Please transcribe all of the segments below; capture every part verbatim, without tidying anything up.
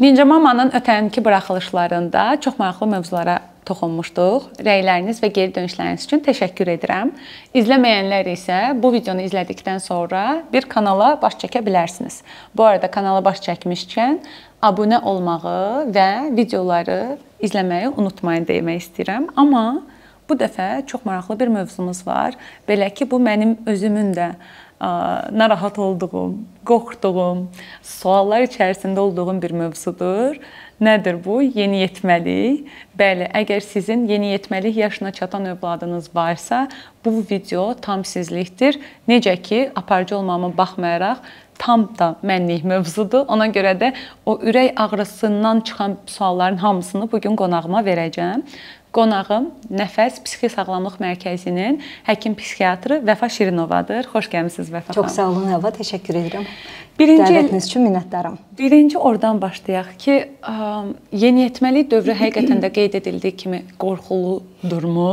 Ninja Mama'nın ötənki buraxılışlarında çox maraqlı mövzulara toxunmuşduq. Rəyləriniz və geri dönüşləriniz üçün təşəkkür edirəm. İzləməyənlər isə bu videonu izlədikdən sonra bir kanala baş çəkə bilərsiniz. Bu arada kanala baş çəkmişkən abunə olmağı və videoları izləməyi unutmayın demək istəyirəm. Amma bu dəfə çox maraqlı bir mövzumuz var. Belə ki, bu mənim özümün də narahat olduğum, qorxduğum, suallar içərisində olduğum bir mövzudur. Nədir bu? Yeniyetməlik. Bəli, əgər sizin yeniyetməlik yaşına çatan övladınız varsa, bu video tam sizlikdir. Necə ki, aparıcı olmama baxmayaraq, tam da mənlik mövzudur. Ona görə də o ürək ağrısından çıxan sualların hamısını bugün qonağıma verəcəm. Qonağım Nəfəs Psixi Sağlamlıq Mərkəzinin həkim-psixiatrı Vəfa Şirinovadır. Xoş gəlmisiniz Vəfa xanım. Çox sağ olun Havva, təşəkkür edirəm. Dəvətiniz üçün minnətdaram. Birinci oradan başlayaq ki, yeniyetməlik dövrü həqiqətən də qeyd edildiyi kimi qorxuludurmu?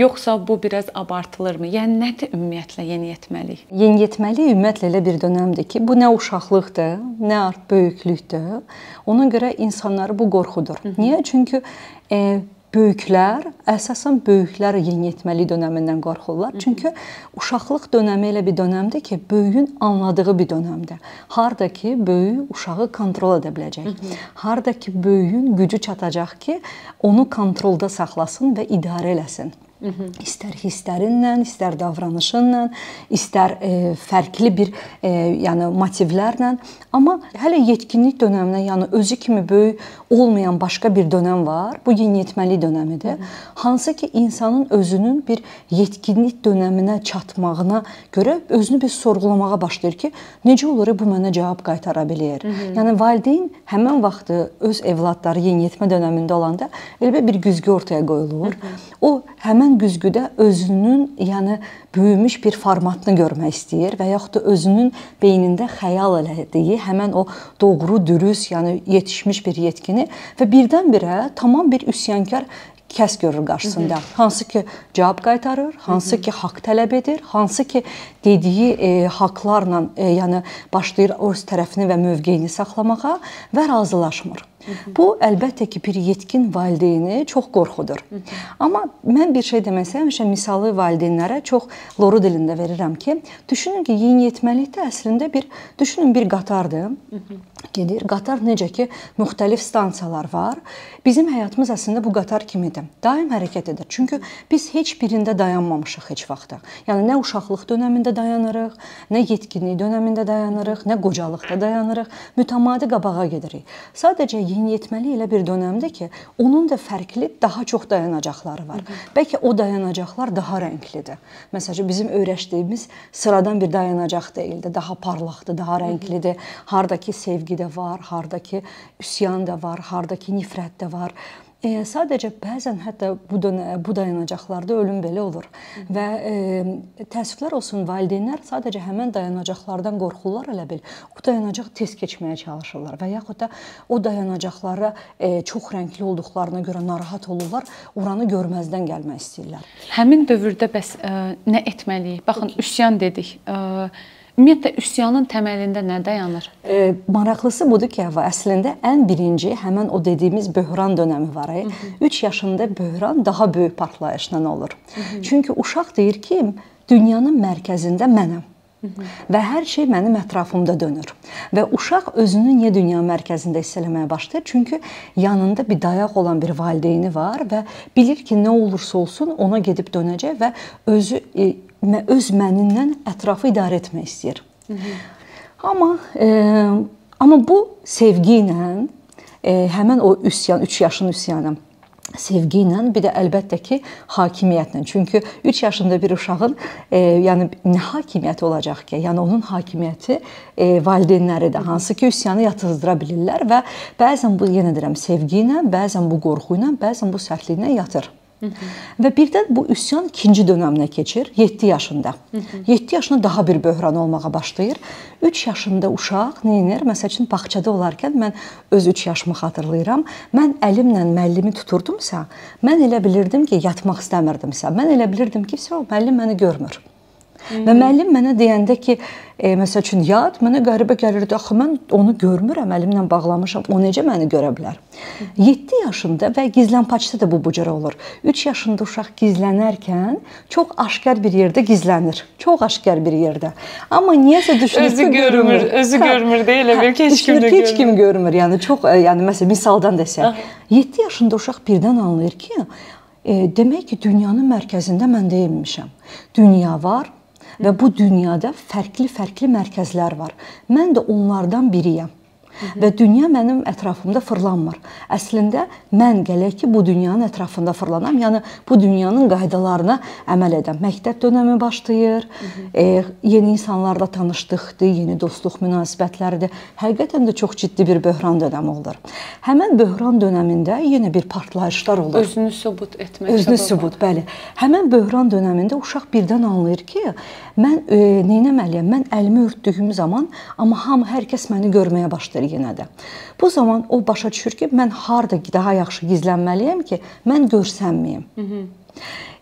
Yoxsa bu biraz abartılırmı? Yəni nədir ümumiyyətlə yeniyetməlik? Yeniyetməlik ümumiyyətlə elə bir dönəmdir ki, bu nə uşaqlıqdır, nə artıq böyüklükdür. Ona görə insanları bu qorxudur. Niyə? Çünki böyüklər, əsasən böyüklər yeniyetməlik dönəmindən qorxurlar. Çünki uşaqlıq dönəmi elə bir dönəmdir ki, böyüyün anladığı bir dönəmdir. Harada ki, böyüyü uşağı kontrol edə biləcək. Harada ki, böyüyün gücü çatacaq ki, onu kontrolda saxlasın və idarə eləsin. İstər hisslərinlə, istər davranışınla, istər fərqli bir motivlərlə. Amma hələ yetkinlik dönəminə, yəni özü kimi böyük olmayan başqa bir dönəm var. Bu yeniyetməlik dönəmidir. Hansı ki, insanın özünün bir yetkinlik dönəminə çatmağına görə özünü bir sorğulamağa başlayır ki, necə olur bu mənə cavab qaytara bilir. Yəni valideyn həmən vaxtı öz evladları yeniyetmə dönəmində olanda elə bir güzgü ortaya qoyulur. O, həmən güzgüdə özünün, yəni böyümüş bir formatını görmək istəyir və yaxud da özünün beynində xəyal elədiyi həmən o doğru, dürüst, yəni yetişmiş bir yetkini və birdən-birə tamam bir üsyankar kəs görür qarşısında. Hansı ki, cavab qaytarır, hansı ki, haqq tələb edir, hansı ki, dediyi haqlarla, yəni başlayır öz tərəfini və mövqeyini saxlamağa və razılaşmır. Bu, əlbəttə ki, bir yetkin valideyni çox qorxudur. Amma mən bir şey deməsəm, misalı valideynlərə çox loru dilində verirəm ki, düşünün ki, yeniyetməlikdə əslində bir, düşünün bir qatardır. Gedir, qatar necə ki, müxtəlif stansiyalar var. Bizim həyatımız əslində bu qatar kimidir. Daim hərəkət edir. Çünki biz heç birində dayanmamışıq heç vaxtda. Yəni, nə uşaqlıq dönəmində dayanırıq, nə yetkinlik dönəmində dayanırıq, nə qocalıqda dayanırıq. Mütəmadi qabağa gedirik. Sadəcə yeniyetməlik elə bir dönəmdir ki, onun da fərqli daha çox dayanacaqları var. Bəlkə o dayanacaqlar daha rənglidir. Məsələn, bizim öyrəşdiyimiz sıradan bir dayanacaq deyildi. Daha parlaqdır, daha rənglidir. Haradakı sevgi də var, haradakı üsyan da var, haradakı nifrət də var. Sadəcə bəzən hətta bu dayanacaqlarda ölüm belə olur və təəssüflər olsun, valideynlər sadəcə həmən dayanacaqlardan qorxurlar elə bil. O dayanacaq tez keçməyə çalışırlar və yaxud da o dayanacaqlara çox rəngli olduqlarına görə narahat olurlar, oranı görməzdən gəlmək istəyirlər. Həmin dövrdə bəs nə etməliyik? Baxın, üsyan dedik. Ümumiyyətlə, üsyanın təməlində nə dayanır? Maraqlısı budur ki, əslində ən birinci həmən o dediyimiz böhran dönəmi var. Üç yaşında böhran daha böyük partlayışla olur. Çünki uşaq deyir ki, dünyanın mərkəzində mənəm. Və hər şey mənim ətrafımda dönür və uşaq özünü niyə dünya mərkəzində hiss eləməyə başlayır? Çünki yanında bir dayaq olan bir valideyni var və bilir ki, nə olursa olsun ona gedib dönəcək və öz mənindən ətrafı idarə etmək istəyir. Amma bu sevgi ilə həmən o üsyan, üç yaşın üsyanı sevgi ilə, bir də əlbəttə ki, hakimiyyətlə. Çünki üç yaşında bir uşağın nə hakimiyyəti olacaq ki? Yəni, onun hakimiyyəti valideynləridir. Hansı ki, üsyanı yatızdıra bilirlər və bəzən bu, yenə deyirəm, sevgi ilə, bəzən bu qorxu ilə, bəzən bu sərtliklə yatır. Və birdən bu üsyan ikinci dönəminə keçir, yeddi yaşında. yeddi yaşında daha bir böhran olmağa başlayır. üç yaşında uşaq neynir? Məsəl üçün, bağçada olarkən mən öz üç yaşımı xatırlayıram. Mən əlimlə müəllimi tuturdumsa, mən elə bilirdim ki, yatmaq istəmirdimsə, mən elə bilirdim ki, müəllim məni görmür. Və müəllim mənə deyəndə ki, e, məsəl üçün yad, mənə qəribə gəlirdi, axı mən onu görmürəm, əlimlə bağlamışam, o necə məni görə bilər? yeddi yaşında və gizlənpaçda da bu bu cür olur. üç yaşında uşaq gizlənərkən çox aşkar bir yerdə gizlənir. Çox aşkar bir yerdə. Amma niyəsə düşünürsə özü görmür, özü görmür deyilə, bəlkə heç kim də görmür. Heç kim görmür, yəni çox, yəni məsələn misaldan desək. yeddi yaşında uşaq birdən anlayır ki, E, demək ki, dünyanın mərkəzində mən deyilmişəm. Dünya var və bu dünyada fərqli-fərqli mərkəzlər var. Mən də onlardan biriyəm. Və dünya mənim ətrafımda fırlanmır. Əslində, mən gələk ki, bu dünyanın ətrafında fırlanam, yəni bu dünyanın qaydalarına əməl edəm. Məktəb dönəmi başlayır, e, yeni insanlarla tanışdıqdır, yeni dostluq münasibətləridir. Həqiqətən də çox ciddi bir böhran dönəmi olur. Həmən böhran dönəmində yenə bir partlayışlar olur. Özünü sübut etmək. Özünü sübut, bəli. Həmən böhran dönəmində uşaq birdən anlayır ki, mən e, neynəməliyəm, mən əlimi örtdüyüm zaman, amma hamı, hər kəs məni görməyə başlayır. Yenə də. Bu zaman o başa düşür ki, mən harda daha yaxşı gizlənməliyəm ki, mən görsənməyim. Hı -hı.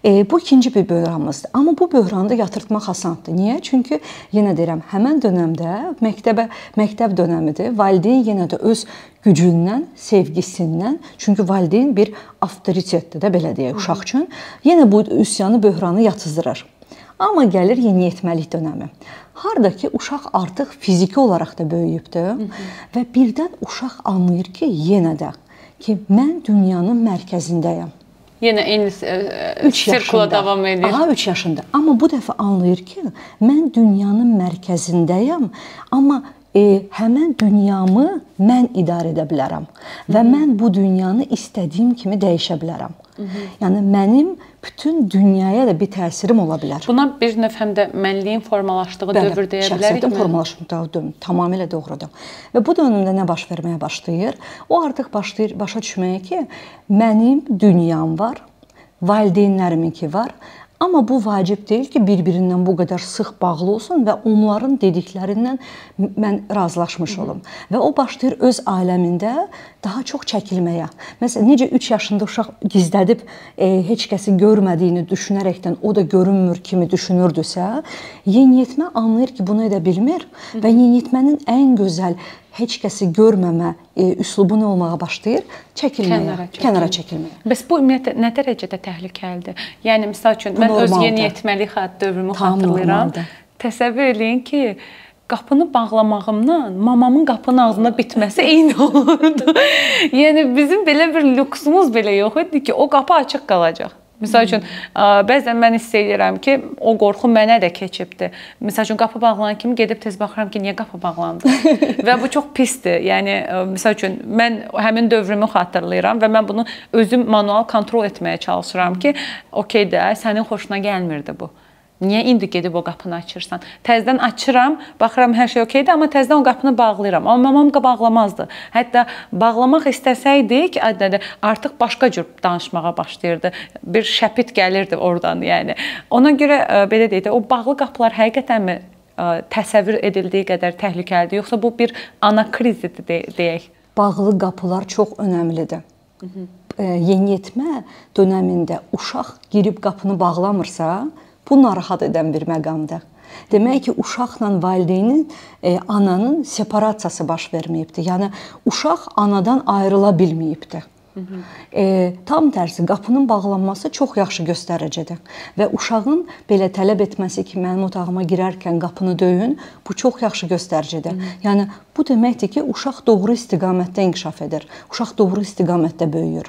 E, bu ikinci bir böhranımızdır. Amma bu böhranı da yatırtmaq asandır. Niyə? Çünki yenə deyirəm, həmən dönəmdə məktəbə, məktəb dönəmidir. Valideyn yenə də öz gücündən, sevgisindən, çünki valideyn bir avtoritetdir də, belə deyək, uşaq üçün. Yenə bu üsyanı, böhranı yatızdırır. Amma gəlir yeniyetməlik dönəmi. Harda ki, uşaq artıq fiziki olaraq da böyüyübdür və birdən uşaq anlayır ki, yenə də ki, mən dünyanın mərkəzindəyəm. Yenə eyni sirkula davam edir. Aha, üç yaşında. Amma bu dəfə anlayır ki, mən dünyanın mərkəzindəyəm, amma e, həmən dünyamı mən idarə edə bilərəm və mən bu dünyanı istədiyim kimi dəyişə bilərəm. Yəni, mənim bütün dünyaya da bir təsirim ola bilər. Buna bir növ həm də mənliyin formalaşdığı dövr deyə bilərikmi? Şəxsiyyətin formalaşdığı dövr, tamamilə doğrudur. Və bu dönümdə nə baş verməyə başlayır? O artıq başlayır başa düşməyə ki, mənim dünyam var, valideynləriminki var, amma bu vacib deyil ki, bir-birindən bu qədər sıx bağlı olsun və onların dediklərindən mən razılaşmış olum. Və o başlayır öz aləmində daha çox çəkilməyə. Məsələn, necə üç yaşında uşaq gizlədib e, heç kəsi görmədiyini düşünərəkdən o da görünmür kimi düşünürdüsə, yeniyetmə anlayır ki, bunu edə bilmir və yeniyetmənin ən gözəl heç kəsi görməmə e, üslubu nə olmağa başlayır? Çəkilməyə, kənara, çəkilməyə. kənara çəkilməyə. Bəs bu, ümumiyyətlə, nə dərəcədə təhlükəlidir? Yəni, misal üçün, bu mən normaldır. Öz yeniyetməli dövrümü tam xatırlayıram. Normaldır. Təsəvvür eləyin ki, qapını bağlamağımdan mamamın qapının ağzına bitməsi eyni olurdu. Yəni, bizim belə bir lüksumuz belə yox idi ki, o qapı açıq qalacaq. Misal üçün, bəzən mən hiss edirəm ki, o qorxu mənə də keçibdir. Misal üçün, qapı bağlanan kimi gedib tez baxıram ki, niyə qapı bağlandı? Və bu çox pisdir. Yəni, misal üçün, mən həmin dövrümü xatırlayıram və mən bunu özüm manual kontrol etməyə çalışıram ki, okey də, sənin xoşuna gəlmirdi bu. Niyə indi gedib o qapını açırsan? Təzdən açıram, baxıram hər şey okeydir, amma təzdən o qapını bağlayıram. Amma mamam bağlamazdı. Hətta bağlamaq istəsəydik, artıq başqa cür danışmağa başlayırdı. Bir şəpit gəlirdi oradan, yəni. Ona görə, belə deyək də, o bağlı qapılar həqiqətən mi təsəvvür edildiyi qədər təhlükəlidir? Yoxsa bu bir ana krizidir, deyək? Bağlı qapılar çox önəmlidir. Yeniyetmə dönəmində uşaq girib qapını bağlamırsa, bu narahat edən bir məqamdır. Demək ki, uşaqla valideynin, e, ananın separasiyası baş verməyibdir. Yəni, uşaq anadan ayrıla bilməyibdir. E, tam tərsi, qapının bağlanması çox yaxşı göstəricidir. Və uşağın belə tələb etməsi ki, mənim otağıma girərkən qapını döyün, bu çox yaxşı göstəricidir. Hı -hı. Yəni, bu deməkdir ki, uşaq doğru istiqamətdə inkişaf edir. Uşaq doğru istiqamətdə böyüyür.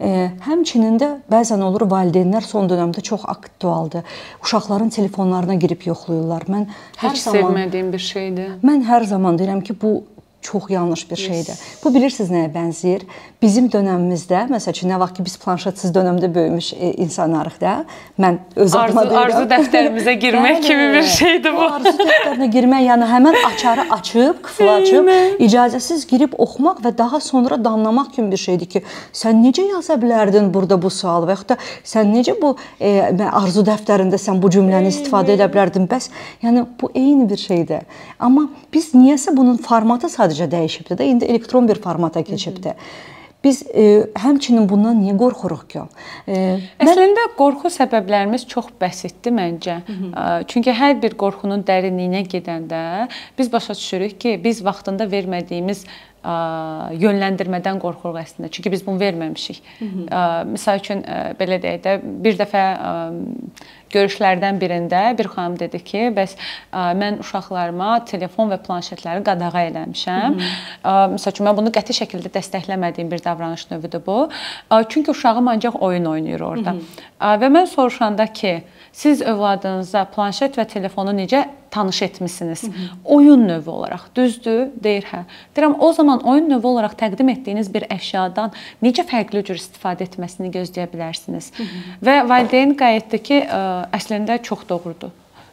E, həmçinin də bəzən olur, valideynlər son dönəmdə çox aktualdır. Uşaqların telefonlarına girib yoxlayırlar. Mən hər Heç zaman, sevmədiyim bir şeydir. Mən hər zaman deyirəm ki, bu çox yanlış bir yes. şeydir. Bu, bilirsiniz nəyə bənzəyir? Bizim dönəmimizdə, məsəl üçün, nə vaxt ki, biz planşatsız dönəmdə böyümüş insanlarıq da, mən öz adıma deyirəm. Arzu dəftərimizə girmək kimi bir şeydir bu. Arzu dəftərinə girmək, yəni həmən açarı açıb, qıfılı açıb, icazəsiz girib oxumaq və daha sonra damlamaq kimi bir şeydir ki, sən necə yaza bilərdin burada bu sualı və yaxud da sən necə bu e, arzu dəftərində sən bu cümləni istifadə edə bilərdin? Bəs, yəni, bu eyni bir şeydir. Amma biz niyəsə bunun formatı sadəcə dəyişibdir də, indi elektron bir formata keçibdir. Biz e, həmçinin bundan niyə qorxuruq ki? E, Əslində qorxu səbəblərimiz çox bəsitdir məncə. Hı -hı. Çünki hər bir qorxunun dərinliyinə gedəndə biz başa düşürük ki, biz vaxtında vermədiyimiz yönləndirmədən qorxuruq əslində. Çünki biz bunu verməmişik. Hı -hı. Misal üçün, belə deyək də, bir dəfə görüşlərdən birində bir xanım dedi ki, bəs mən uşaqlarıma telefon və planşetləri qadağa eləmişəm. Hı -hı. Misal üçün, mən bunu qəti şəkildə dəstəkləmədiyim bir davranış növüdür bu. Çünki uşağım ancaq oyun oynayır orada. Hı -hı. Və mən soruşanda ki, siz övladınıza planşet və telefonu necə tanış etmişsiniz? Hı -hı. Oyun növü olaraq, düzdür, deyir hə. Deyirəm, o zaman oyun növü olaraq təqdim etdiyiniz bir əşyadan necə fərqli cür istifadə etməsini gözləyə bilərsiniz? Hı -hı. Və valideyn qayıtdı ki, ə, əslində çox doğrudur.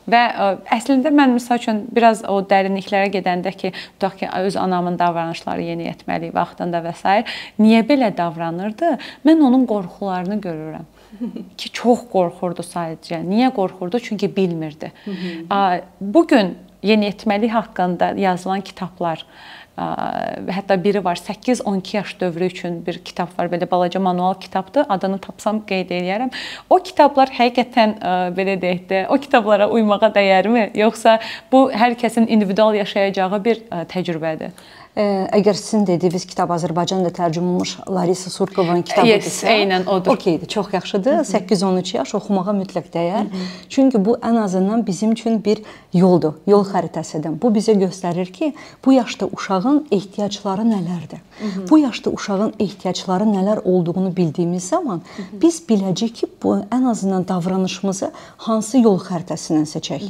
Və ə, əslində mən, misal üçün, biraz o dərinliklərə gedəndə ki, tutaq ki, öz anamın davranışları yeniyetməli vaxtında və s. niyə belə davranırdı? Mən onun qorxularını görürəm. Ki çox qorxurdu sadəcə. Niyə qorxurdu? Çünki bilmirdi. Bugün yeniyetməlik haqqında yazılan kitablar, hətta biri var, səkkiz on iki yaş dövrü üçün bir kitab var, belə balaca manual kitabdır, adını tapsam qeyd eləyərəm. O kitablar həqiqətən, belə deyək də, o kitablara uymağa dəyərmi? Yoxsa bu, hər kəsin individual yaşayacağı bir təcrübədir? Əgər sizin dediyiniz kitab Azərbaycanda tərcümə olunmuş Larisa Surqovanın kitabıdırsa, eynən odur. Okeydir, çox yaxşıdır. səkkiz on üç yaş oxumağa mütləq dəyər. Çünki bu ən azından bizim üçün bir yoldur, yol xəritəsidir. Bu bizə göstərir ki, bu yaşda uşağın ehtiyacları nələrdir? Bu yaşda uşağın ehtiyacları nələr olduğunu bildiyimiz zaman biz biləcəyik ki, bu ən azından davranışımızı hansı yol xəritəsindən seçək.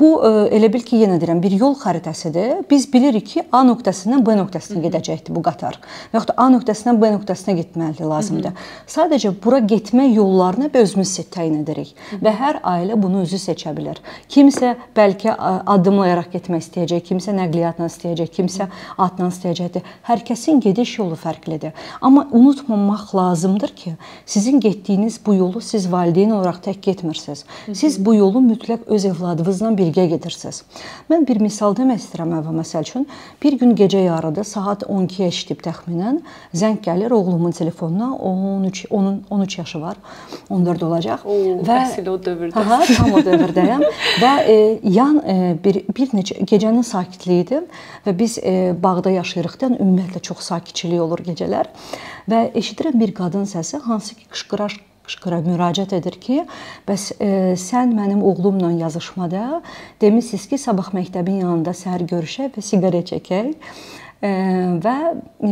Bu, elə bil ki, yenə deyirəm, bir yol xəritəsidir. Biz bilirik ki, A nöqtəsi B nöqtəsinə gedəcəkdir bu qatar. Yoxdur, A nöqtəsindən B nöqtəsinə getməli lazımdır. Sadəcə bura getmə yollarını özümüz təyin edirik və hər ailə bunu özü seçə bilər. Kimsə bəlkə addımlayaraq getmək istəyəcək, kimsə nəqliyyatla istəyəcək, kimsə atla istəyəcəkdir. Hər kəsin gediş yolu fərqlidir. Amma unutmamaq lazımdır ki, sizin getdiyiniz bu yolu siz valideyn olaraq tək getmirsiniz. Siz bu yolu mütləq öz evladınızla birgə gedirsiniz. Mən bir misal demək istəyirəm əvvə, məsəl üçün, bir gün gecə Gecə yarıda saat on ikiyə işitib təxminən zəng gəlir oğlumun telefonuna, onun on üç yaşı var, on dörd olacaq. Bəsil o dövrdəyəm. Aha, tam o dövrdəyəm. Və yan bir neçə, gecənin sakitliyi idi və biz bağda yaşayırıqdan ümumiyyətlə çox sakitçilik olur gecələr. Və eşidirəm bir qadın səsi, hansı ki qışqırar, qışqıra müraciət edir ki, bəs e, sən mənim oğlumla yazışmada demişsiniz ki, sabah məktəbin yanında səhər görüşək və siqaret çəkək. E, və e,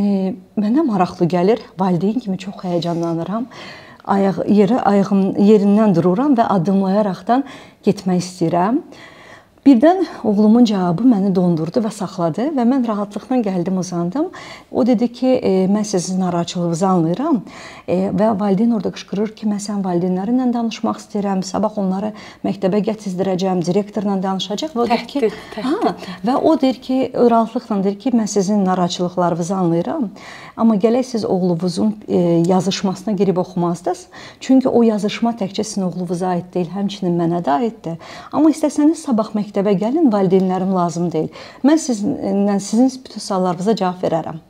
mənə maraqlı gəlir, valideyn kimi çox həyəcanlanıram. Ayaq, yeri, ayağım yerindən dururam və addımlayaraqdan getmək istəyirəm. Birdən oğlumun cavabı məni dondurdu və saxladı və mən rahatlıqla gəldim, uzandım. O dedi ki, e, mən sizin narahatçılığınızı anlayıram e, və valideyn orada qışqırır ki, mən sən valideynlərinlə danışmaq istəyirəm, sabah onları məktəbə gətizdirəcəm, direktorla danışacaq. Və o təhdid, deyir ki, təhdid, ha, və o deyir ki, rahatlıqla deyir ki, mən sizin narahatçılıqlarınızı anlayıram, amma gələk siz oğlunuzun e, yazışmasına girib oxumazdınız. Çünki o yazışma təkcə sizin oğlunuza aid deyil, həmçinin mənə də aiddir. Amma istəsəniz sabah məktəbə Məktəbə gəlin, valideynlərim lazım deyil. Mən sizinlə, sizin bütün suallarınıza cavab verərəm.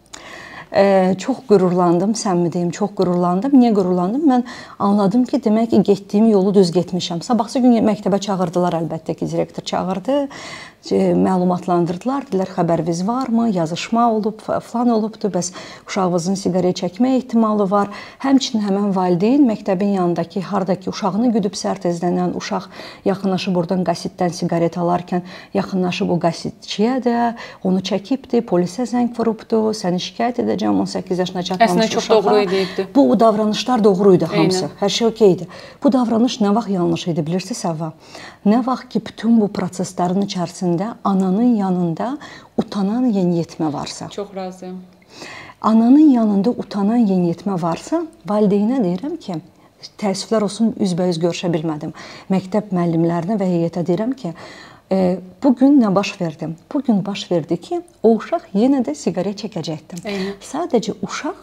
Ee, çox qürurlandım, səmimi deyim, çox qürurlandım. Niyə qürurlandım? Mən anladım ki, demək ki, getdiyim yolu düz getmişəm. Sabahsı gün məktəbə çağırdılar, əlbəttə ki, direktor çağırdı. Məlumatlandırdılar, dedilər, xəbəriniz varmı, yazışma olub, falan olubdur, bəs uşağınızın siqaret çəkmə ehtimalı var. Həmçinin həmən valideyn məktəbin yanındakı, hardakı uşağını güdüb sərtəzlənən uşaq yaxınlaşıb oradan qasiddən siqaret alarkən yaxınlaşıb o qasidçiyə də, onu çəkibdir, polisə zəng vurubdur, səni şikayət edəcəm, on səkkiz yaşına çatmamış uşağa. Bu davranışlar doğru idi hamısı, hər şey okeydi. Bu davranış nə vaxt yanlış idi, bilirsiniz Havva? Nə vaxt ki, bütün bu proseslərin içərisində ananın yanında utanan yeniyetmə varsa, çox razıyam. Ananın yanında utanan yeniyetmə varsa, valideynə deyirəm ki, təəssüflər olsun, üzbəüz görüşə bilmədim. Məktəb müəllimlərinə və heyətə deyirəm ki, e, bugün nə baş verdi? Bugün baş verdi ki, o uşaq yenə də siqaret çəkəcəkdi. Sadəcə uşaq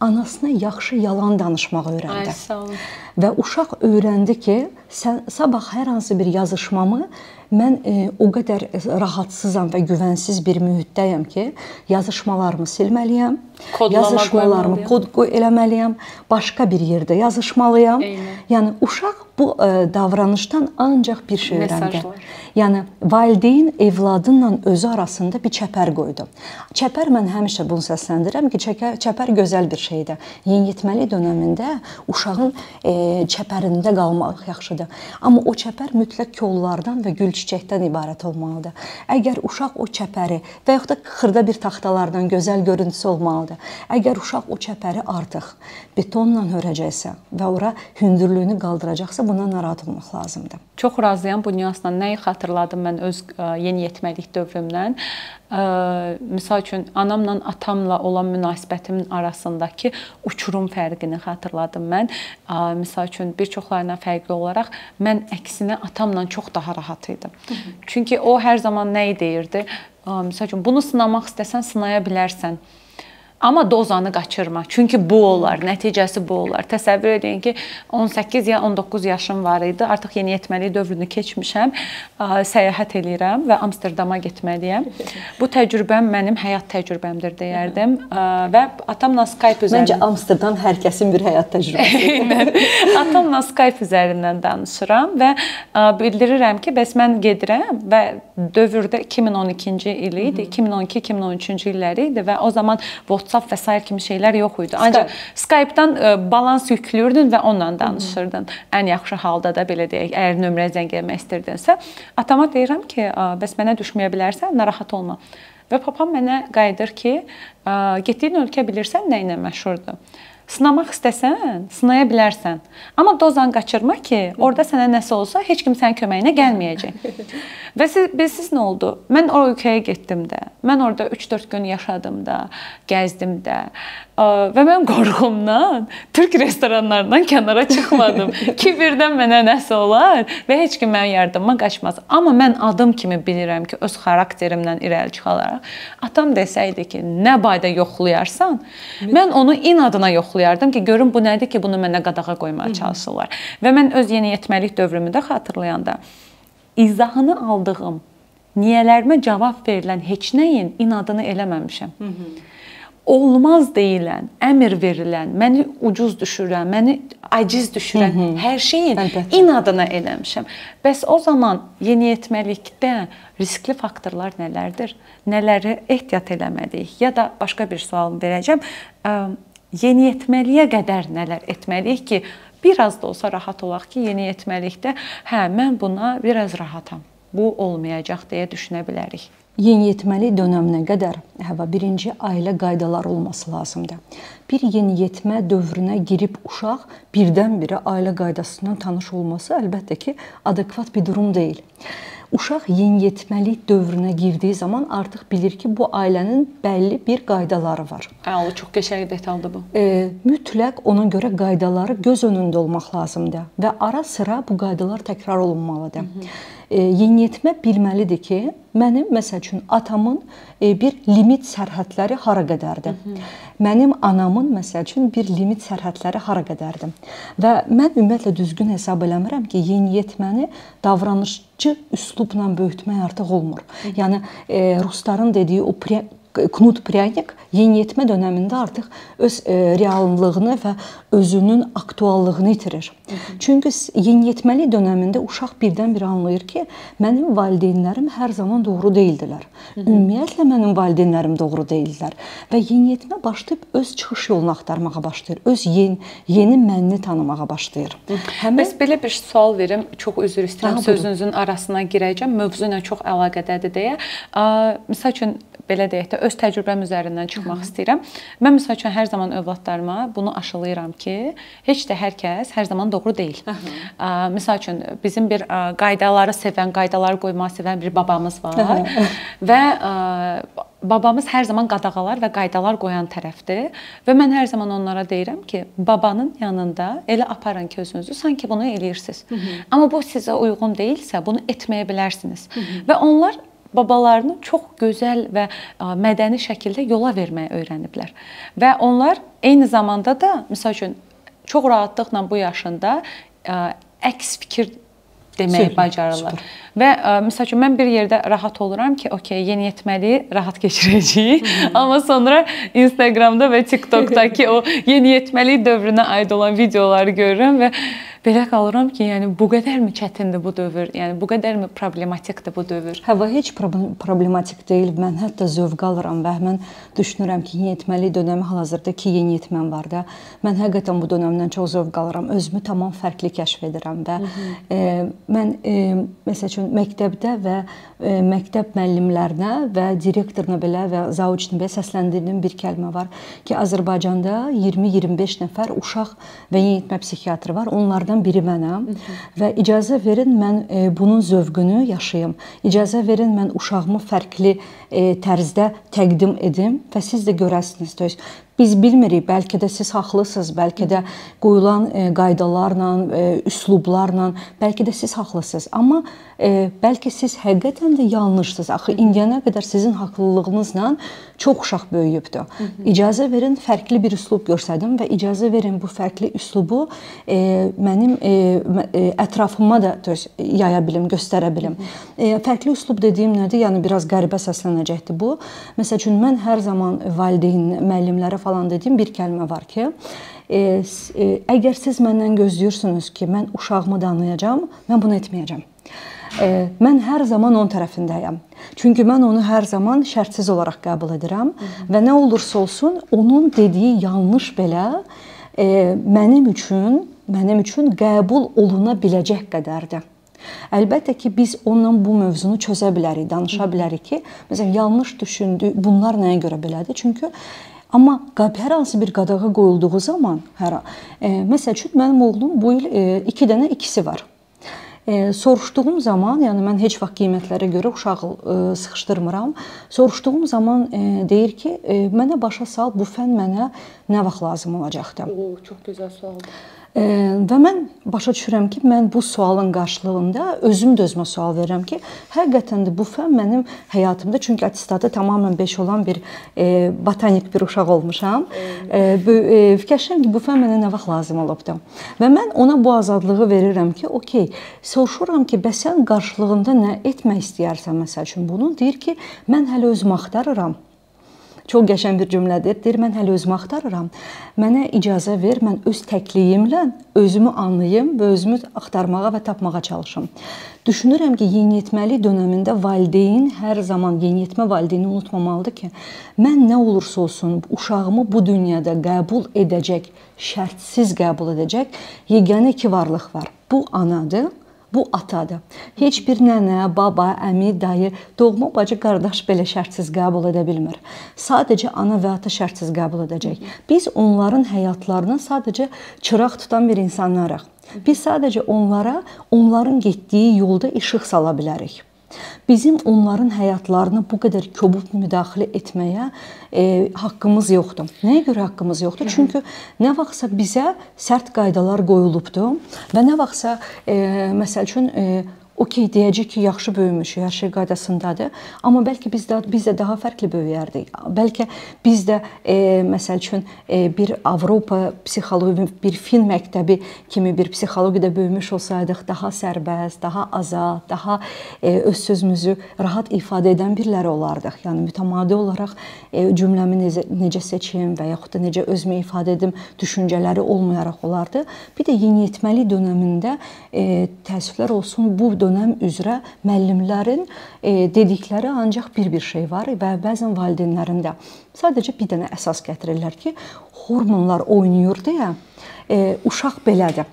anasına yaxşı yalan danışmağı öyrəndi. Ay, sağ olun. Və uşaq öyrəndi ki, sən, sabah hər hansı bir yazışmamı mən e, o qədər rahatsızam və güvənsiz bir mühitdəyəm ki, yazışmalarımı silməliyəm, kodlama yazışmalarımı kod eləməliyəm, başqa bir yerdə yazışmalıyam. Eyni. Yəni, uşaq bu e, davranışdan ancaq bir şey öyrəndi. Yəni, valideyn evladınla özü arasında bir çəpər qoydu. Çəpər, mən həmişə bunu səsləndirəm ki, çəkər, çəpər gözəl bir şeydir. Yeniyetməli dönəmində uşağın e, çəpərində qalmaq yaxşıdır. Amma o çəpər mütləq kollardan və gül çiçəkdən ibarət olmalıdır. Əgər uşaq o çəpəri və yaxud da xırda bir taxtalardan gözəl görüntüsü olmalıdır. Əgər uşaq o çəpəri artıq betonla hörəcəksə və ora hündürlüyünü qaldıracaqsa, buna narahat olmaq lazımdır. Çox razıyam bu nüansla. Nəyi xatırladım mən öz yeniyetməlik dövrümdən? Misal üçün, anamla, atamla olan münasibətimin arasındakı uçurum fərqini xatırladım mən. Misal üçün, bir çoxlarına fərqli olaraq, mən əksinə atamla çox daha rahat idim. Hı -hı. Çünki o hər zaman nəyi deyirdi? Misal üçün, bunu sınamaq istəsən, sınaya bilərsən. Amma dozanı qaçırma. Çünki bu olar, nəticəsi bu olar. Təsəvvür edin ki, on səkkiz ya on doqquz yaşım var idi. Artıq yeniyetməli dövrünü keçmişəm. Səyahət edirəm və Amsterdama getməliyəm. Bu təcrübəm mənim həyat təcrübəmdir deyərdim. Və atamla Skype üzərindən... Məncə Amsterdam hər kəsin bir həyat təcrübəsi. Atamla Skype üzərindən danışıram və bildirirəm ki, bəs mən gedirəm və dövrdə iki min on ikinci ili idi, iki min on iki iki min on üçüncü illəri idi və o zaman WhatsApp və s. kimi şeylər yox idi. Ancaq Skype-dan e, balans yüklürdün və onunla danışırdın. Hı -hı. Ən yaxşı halda da, belə deyək, əgər nömrə zəng etmək istərdinsə. Atama deyirəm ki, bəs mənə düşməyə bilərsən, narahat olma. Və papam mənə qayıdır ki, getdiyin ölkə bilirsən nə ilə məşhurdur. Sınamaq istəsən, sınaya bilərsən. Amma dozan qaçırma ki, orada sənə nəsə olsa, heç kim sənin köməyinə gəlməyəcək. Və siz, bilsiz nə oldu? Mən o ölkəyə getdim də, mən orada üç dörd gün yaşadım da, gəzdim də. Və mən qorxumdan türk restoranlarından kənara çıxmadım ki, birdən mənə nəsə olar və heç kim mənim yardımıma qaçmaz. Amma mən adım kimi bilirəm ki, öz xarakterimdən irəli çıxalaraq, atam desəydi ki, nə bayda yoxlayarsan, mən onu inadına yoxlayardım ki, görüm bu nədir ki, bunu mənə qadağa qoymağa çalışırlar. Və mən öz yeniyetməlik dövrümü də xatırlayanda, izahını aldığım, niyələrimə cavab verilən heç nəyin inadını eləməmişəm. Olmaz deyilən, əmir verilən, məni ucuz düşürən, məni aciz düşürən Hı -hı. hər şeyin Əlbəttə. inadına eləmişəm. Bəs o zaman yeniyetməlikdə riskli faktorlar nələrdir? Nələri ehtiyat eləməliyik? Ya da başqa bir sualımı verəcəm. Yeniyetməliyə qədər nələr etməliyik ki, biraz da olsa rahat olaq ki, yeniyetməlikdə hə, mən buna biraz rahatam, bu olmayacaq deyə düşünə bilərik. Yeniyetməli dönəminə qədər həvə birinci ailə qaydaları olması lazımdır. Bir yeniyetmə dövrünə girib uşaq birdən-birə ailə qaydasından tanış olması əlbəttə ki, adekvat bir durum deyil. Uşaq yeniyetməlik dövrünə girdiyi zaman artıq bilir ki, bu ailənin bəlli bir qaydaları var. Əla, çox qəşəng detaldır bu. E, mütləq ona görə qaydaları göz önündə olmaq lazımdır və ara sıra bu qaydalar təkrar olunmalıdır. Hı -hı. E, yeniyetmə bilməlidir ki, mənim, məsəl üçün, atamın e, bir limit sərhədləri hara qədərdir. Hı -hı. Mənim anamın, məsəl üçün, bir limit sərhədləri hara qədərdir. Və mən ümumiyyətlə düzgün hesab eləmirəm ki, yeniyetməni davranışçı üslub bundan böyütmək artıq olmur. Yəni, e, rusların dediyi o pre, knut pryanik yeniyetmə dönəmində artıq öz e, reallığını və özünün aktuallığını itirir. Hı -hı. Çünki yeniyetməli dönəmində uşaq birdən-birə anlayır ki, mənim valideynlərim hər zaman doğru deyildilər. Hı -hı. Ümumiyyətlə, mənim valideynlərim doğru deyildilər. Və yeniyetmə başlayıb öz çıxış yolunu axtarmağa başlayır. Öz yeni, yeni mənini tanımağa başlayır. Həmin... Bəs belə bir sual verim, çox üzr istəyirəm, sözünüzün arasına girəcəm, mövzu ilə çox əlaqədədir deyə. Misal üçün, belə deyək də, öz təcrübəm üzərindən çıxmaq Hı -hı. istəyirəm. Mən, misal üçün, hər zaman övladlarıma bunu aşılayıram ki, heç də hər kəs hər zaman doğru deyil. Hı -hı. Misal üçün, bizim bir qaydaları sevən, qaydaları qoymağı sevən bir babamız var. Hı -hı. Və babamız hər zaman qadağalar və qaydalar qoyan tərəfdir. Və mən hər zaman onlara deyirəm ki, babanın yanında elə aparın ki, özünüzü sanki bunu eləyirsiniz. Hı -hı. Amma bu sizə uyğun deyilsə, bunu etməyə bilərsiniz. Hı -hı. Və onlar babalarını çox gözəl və mədəni şəkildə yola verməyə öyrəniblər. Və onlar eyni zamanda da, misal üçün, çox rahatlıqla bu yaşında əks fikir deməyi bacarırlar. Və məsəl üçün, mən bir yerdə rahat oluram ki, okey, yeniyetməliyi rahat keçirəcəyik. Amma sonra Instagramda və TikTokdakı o yeniyetməlik dövrünə aid olan videoları görürəm və belə qalıram ki, yəni bu qədərmi çətindir bu dövr? Yəni bu qədərmi problematikdir bu dövr? Həvva, heç problematik deyil. Mən hətta zövq alıram və mən düşünürəm ki, yeniyetməlik dönəmi hal-hazırda ki, yeniyetməm var da. Mən həqiqətən bu dönəmdən çox zövq alıram. Özümü tamam fərqli kəşf edirəm və mən, məsəl üçün, məktəbdə və məktəb müəllimlərinə və direktoruna belə və zavuçuna belə səsləndirdiyim bir kəlmə var ki, Azərbaycanda iyirmi iyirmi beş nəfər uşaq və yeniyetmə psixiatrı var. Onlardan biri mənəm və icazə verin mən bunun zövqünü yaşayım, icazə verin mən uşağımı fərqli tərzdə təqdim edim və siz də görəsiniz. Biz bilmirik, bəlkə də siz haqlısınız, bəlkə də qoyulan qaydalarla, üslublarla, bəlkə də siz haqlısınız, amma bəlkə siz həqiqətən də yanlışsınız. Axı, indiyənə qədər sizin haqlılığınızla çox uşaq böyüyübdür. İcazə verin, fərqli bir üslub görsədim və icazə verin bu fərqli üslubu mənim ətrafıma da yaya bilim, göstərə bilim. Fərqli üslub dediyim nədir? Yəni, biraz qəribə səslənəcəkdir bu. Məsəl üçün, mən hər zaman valideyn, müəllimlərə falan dediyim bir kəlmə var ki, əgər siz məndən gözləyirsinizki, mən uşağımı danlayacam, mən bunu etməyəcəm. Mən hər zaman onun tərəfindəyəm. Çünki mən onu hər zaman şərtsiz olaraq qəbul edirəm və nə olursa olsun, onun dediyi yanlış belə mənim üçün, mənim üçün qəbul oluna biləcək qədərdir. Əlbəttə ki, biz onunla bu mövzunu çözə bilərik, danışa bilərik ki, məsələn, yanlış düşündü, bunlar nəyə görə belədir? Çünki amma hər hansı bir qadağa qoyulduğu zaman, məsəl üçün, mənim oğlum bu il iki dənə ikisi var. Soruşduğum zaman, yəni mən heç vaxt qiymətlərə görə uşağı sıxışdırmıram, soruşduğum zaman deyir ki, mənə başa sal, bu fən mənə nə vaxt lazım olacaqdır? O, çox gözəl sualdır. Və mən başa düşürəm ki, mən bu sualın qarşılığında özüm də özümə sual verirəm ki, həqiqətən də bu fən mənim həyatımda, çünki atestata tamamən beş olan bir botanik bir uşaq olmuşam, fikirləşirəm ki, bu fən mənə nə vaxt lazım olubdur. Və mən ona bu azadlığı verirəm ki, okey, soruşuram ki, bəs sən qarşılığında nə etmək istəyərsən, məsəl üçün bunu, deyir ki, mən hələ özümü axtarıram. Çox qəşən bir cümlədir. Deyir, mən hələ özümü axtarıram. Mənə icazə ver, mən öz təkliyimlə özümü anlayım və özümü axtarmağa və tapmağa çalışım. Düşünürəm ki, yeniyetməli dönəmində valideyn hər zaman yeniyetmə valideyni unutmamalıdır ki, mən nə olursa olsun uşağımı bu dünyada qəbul edəcək, şərtsiz qəbul edəcək yeganə iki varlıq var. Bu anadır. Bu atadır. Heç bir nənə, baba, əmi, dayı, doğma, bacı, qardaş belə şərtsiz qəbul edə bilmir. Sadəcə ana və ata şərtsiz qəbul edəcək. Biz onların həyatlarını sadəcə çıraq tutan bir insanlarıq. Biz sadəcə onlara, onların getdiyi yolda işıq sala bilərik. Bizim onların həyatlarını bu qədər kobud müdaxilə etməyə haqqımız yoxdur. Nəyə görə haqqımız yoxdur? Çünki nə vaxtsa bizə sərt qaydalar qoyulubdur və nə vaxtsa, məsəl üçün, okey, deyəcək ki, yaxşı böyümüşük, hər şey qaydasındadır, amma bəlkə biz də daha fərqli böyüyərdik. Bəlkə biz də, məsəl üçün, bir Avropa psixoloji, bir fin məktəbi kimi bir psixologiyada böyümüş olsaydıq, daha sərbəst, daha azad, daha öz sözümüzü rahat ifadə edən biriləri olardıq. Yəni, mütəmadi olaraq cümləmi necə seçim və yaxud da necə özümü ifadə edim düşüncələri olmayaraq olardı. Bir də yeniyetməli dönəmində təəssüflər olsun, bu dönəm üzrə müəllimlərin dedikləri ancaq bir-bir şey var və bəzən valideynlərin də sadəcə bir dənə əsas gətirirlər ki, hormonlar oynayır deyə uşaq belədir.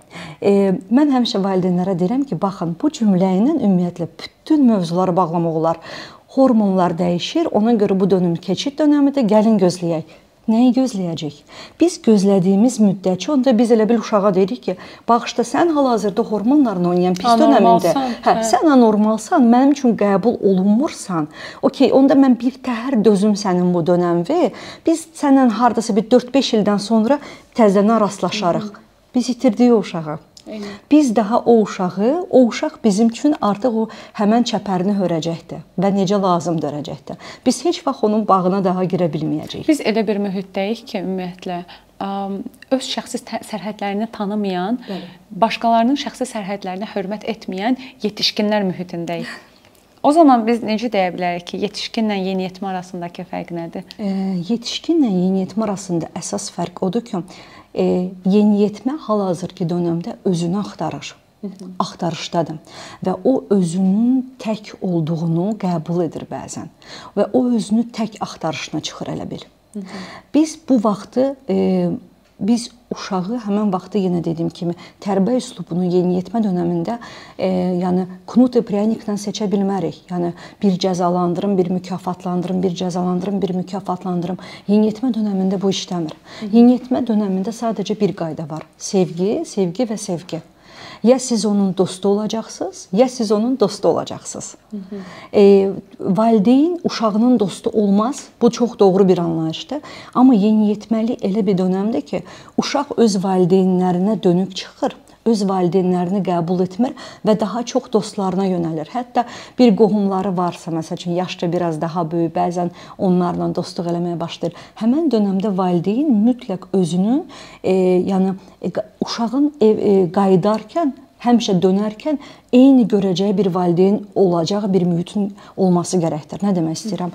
Mən həmişə valideynlərə deyirəm ki, baxın, bu cümlə ilə ümumiyyətlə bütün mövzuları bağlamaq olar. Hormonlar dəyişir, ona görə bu dönüm keçid dönəmidir, gəlin gözləyək. Nəyi gözləyəcək? Biz gözlədiyimiz müddətçi, onda biz elə bil uşağa deyirik ki, baxışda sən hal-hazırda hormonlarla oynayan pis dönəmində, sən anormalsan, mənim üçün qəbul olunmursan, okey, onda mən bir təhər dözüm sənin bu dönəmi, biz səndən hardasa bir dörd-beş ildən sonra təzənə rastlaşarıq. Biz itirdik o uşağı. Biz daha o uşağı, o uşaq bizim üçün artıq o həmən çəpərini hörəcəkdir və necə lazım dörəcəkdir. Biz heç vaxt onun bağına daha girə bilməyəcəyik. Biz elə bir mühitdəyik ki, ümumiyyətlə, öz şəxsi sərhədlərini tanımayan, bəli, başqalarının şəxsi sərhədlərinə hörmət etməyən yetişkinlər mühitindəyik. O zaman biz necə deyə bilərik ki, yetişkinlə yeniyetmə arasındakı fərq nədir? E, yetişkinlə yeniyetmə arasında əsas fərq odur ki, e, yeniyetmə hal-hazırki dönəmdə özünü axtarır. Axtarışdadır və o özünün tək olduğunu qəbul edir bəzən və o özünü tək axtarışına çıxır elə bil. Biz bu vaxtı, e, biz uşağı həmən vaxtı yenə dediyim kimi tərbiyə üslubunu yeniyetmə dönəmində e, yəni knut və pryaniklə seçə bilmərik. Yəni bir cəzalandırım, bir mükafatlandırım, bir cəzalandırım, bir mükafatlandırım. Yeniyetmə dönəmində bu işləmir. Yeniyetmə dönəmində sadəcə bir qayda var: sevgi, sevgi və sevgi. Ya siz onun dostu olacaqsınız, ya siz onun dostu olacaqsınız. E, valideyn uşağının dostu olmaz. Bu çox doğru bir anlayışdır. Amma yeniyetməli elə bir dönəmdir ki, uşaq öz valideynlərinə dönüb çıxır, öz valideynlərini qəbul etmir və daha çox dostlarına yönəlir. Hətta bir qohumları varsa, məsəl üçün, yaşca biraz daha böyük, bəzən onlarla dostluq eləməyə başlayır. Həmən dönəmdə valideyn mütləq özünün, e, yəni e, uşağın ev, e, qayıdarkən, həmişə dönərkən eyni görəcəyi bir valideyn olacağı bir mühitin olması gərəkdir. Nə demək istəyirəm?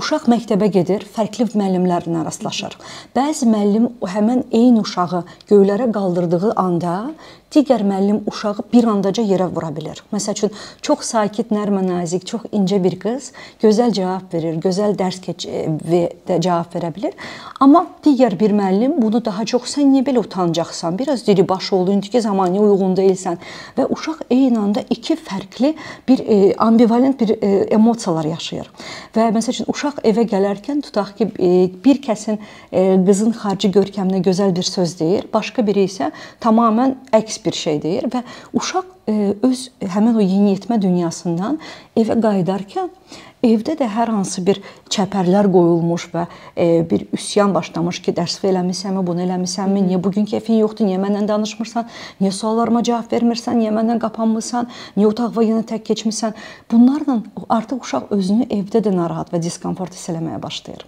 Uşaq məktəbə gedir, fərqli müəllimlərlə rastlaşır. Bəzi müəllim həmən eyni uşağı göylərə qaldırdığı anda digər müəllim uşağı bir andaca yerə vura bilir. Məsəl üçün, çox sakit, nərmə, nazik, çox incə bir qız gözəl cavab verir, gözəl dərs cavab verə bilir. Amma digər bir müəllim bunu daha çox, sən niyə belə utanacaqsan, biraz diribaş ol, indiki zamana uyğun deyilsən. Və uşaq eyni anda iki fərqli bir e, ambivalent bir e, emosiyalar yaşayır. Və məsəl üçün, uşaq evə gələrkən tutaq ki, e, bir kəsin e, qızın xarici görkəminə gözəl bir söz deyir, başqa biri isə tamamən əks bir şey deyir və uşaq e, öz həmin o yeniyetmə dünyasından evə qayıdarkən evdə də hər hansı bir çəpərlər qoyulmuş və e, bir üsyan başlamış ki, dərs eləmisənmi, bunu eləmisənmi, niyə bugün keyfin yoxdur, niyə mənlə danışmırsan, niyə suallarıma cavab vermirsən, niyə mənlə qapanmısan, niyə otaqda yenə tək keçmisən. Bunlarla artıq uşaq özünü evdə də narahat və diskomfort hiss eləməyə başlayır.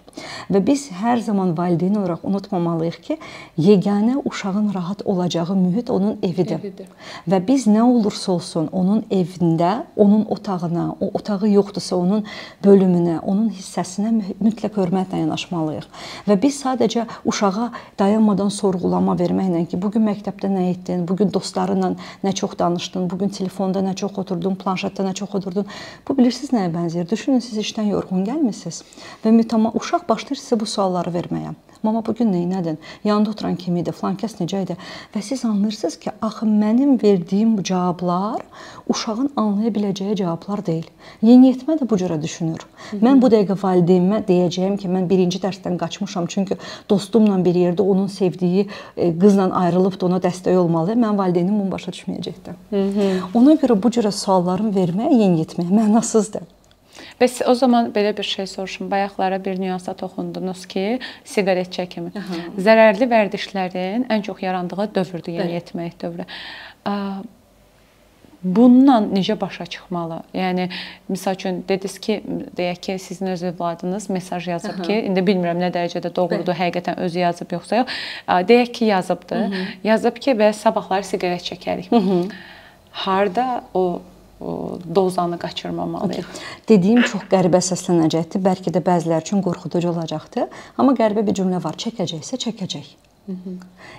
Və biz hər zaman valideyn olaraq unutmamalıyıq ki, yeganə uşağın rahat olacağı mühit onun evidir. evidir. Və biz nə olursa olsun onun evində, onun otağına, o otağı yoxdursa onun bölümünə, onun hissəsinə mütləq hörmətlə yanaşmalıyıq. Və biz sadəcə uşağa dayanmadan sorğulama verməklə ki, bugün məktəbdə nə etdin, bugün dostlarınla nə çox danışdın, bugün telefonda nə çox oturdun, planşetdə nə çox oturdun. Bu, bilirsiniz nəyə bənzəyir? Düşünün, siz işdən yorğun gəlmisiniz və mütəmma uşaq başlayır sizə bu sualları verməyə. Mama, bugün nə edin? Yanında oturan kim idi? Falan kəs necə idi? Və siz anlayırsınız ki, axı mənim verdiyim bu cavablar uşağın anlaya biləcəyi cavablar deyil. Yeniyetmə də bu cürə düşünür. Mən bu dəqiqə valideynimə deyəcəyim ki, mən birinci dərsdən qaçmışam, çünki dostumla bir yerdə onun sevdiyi qızla ayrılıbdır, ona dəstək olmalı. Mən valideynim bunu başa düşməyəcəkdi. Ona görə bu cürə sualların verməyə yeniyetməyə mənasızdır. Bəs o zaman belə bir şey soruşum. Bayaqlara bir nüansa toxundunuz ki, siqaret çəkimi. Aha. Zərərli vərdişlərin ən çox yarandığı dövrdür, yeniyetmə dövrü. Bununla necə başa çıxmalı? Yəni, misal üçün, dediniz ki, deyək ki, sizin öz övladınız mesaj yazıb, aha, ki, indi bilmirəm nə dərəcədə doğrudur, həqiqətən özü yazıb yoxsa yox. Deyək ki, yazıbdır. Hı -hı. Yazıb ki, və sabahları siqaret çəkərik. Hı -hı. Harda o dozanı qaçırmamalıyıq? Okay. Dediyim çox qəribə səslənəcəkdir. Bəlkə də bəzilər üçün qorxuducu olacaqdır. Amma qəribə bir cümlə var. Çəkəcəksə çəkəcək. Hı -hı.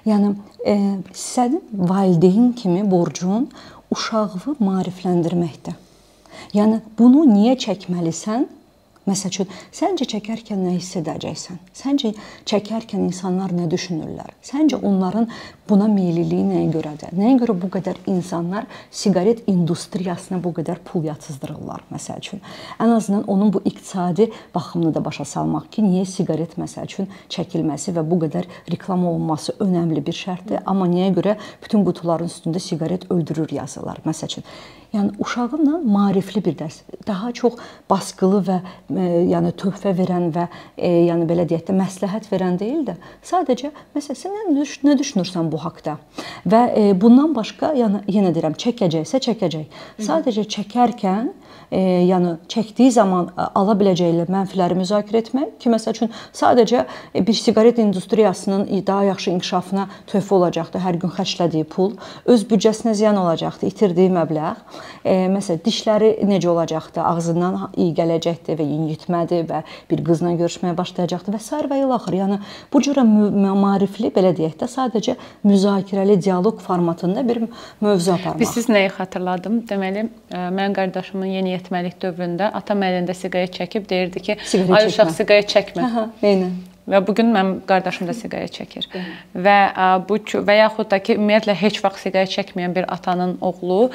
Yəni, e, sən valideyn kimi borcun uşağı maarifləndirməkdir. Yəni, bunu niyə çəkməlisən? Məsəl üçün, səncə çəkərkən nə hiss edəcəksən? Səncə çəkərkən insanlar nə düşünürlər? Səncə onların buna meyliliyi nəyə görədir? Nəyə görə bu qədər insanlar siqaret industriyasına bu qədər pul yatızdırırlar, məsəl üçün? Ən azından onun bu iqtisadi baxımını da başa salmaq ki, niyə siqaret, məsəl üçün, çəkilməsi və bu qədər reklam olunması önəmli bir şərtdir, amma niyə görə bütün qutuların üstündə siqaret öldürür yazılar, məsəl üçün? Yəni, uşağınla maarifli bir dərs, daha çox baskılı və e, yəni, töhfə verən və e, yəni, belə deyək də, məsləhət verən deyil də, sadəcə, məsələn, sən düş, nə düşünürsən bu haqda? Və e, bundan başqa, yəni, yenə deyirəm, çəkəcəksə çəkəcək. Sadəcə çəkərkən e, yəni çəkdiyi zaman ala biləcəkləri mənfiləri müzakirə etmək ki, məsəl üçün sadəcə bir siqaret industriyasının daha yaxşı inkişafına töhfə olacaqdı. Hər gün xərclədiyi pul, öz büdcəsinə ziyan olacaqdı, itirdiyi məbləğ. E, məsələn, dişləri necə olacaqdı? Ağzından iyi gələcəkdi və yeniyetmədi və bir qızla görüşməyə başlayacaqdı və sair və ilaxır. Yəni bu cür maarifli, belə deyək də, sadəcə müzakirəli dialoq formatında bir mövzu aparmaq. Biz siz nəyi xatırladım? Deməli, mən qardaşımın yeniyetməlik dövründə atam əlində siqaret çəkib deyirdi ki, ay uşaq siqaret çəkmə. Aha, eynən. Və bugün mənim qardaşım da siqaret çəkir. Və bu və yaxud da ki, ümumiyyətlə heç vaxt siqaret çəkməyən bir atanın oğlu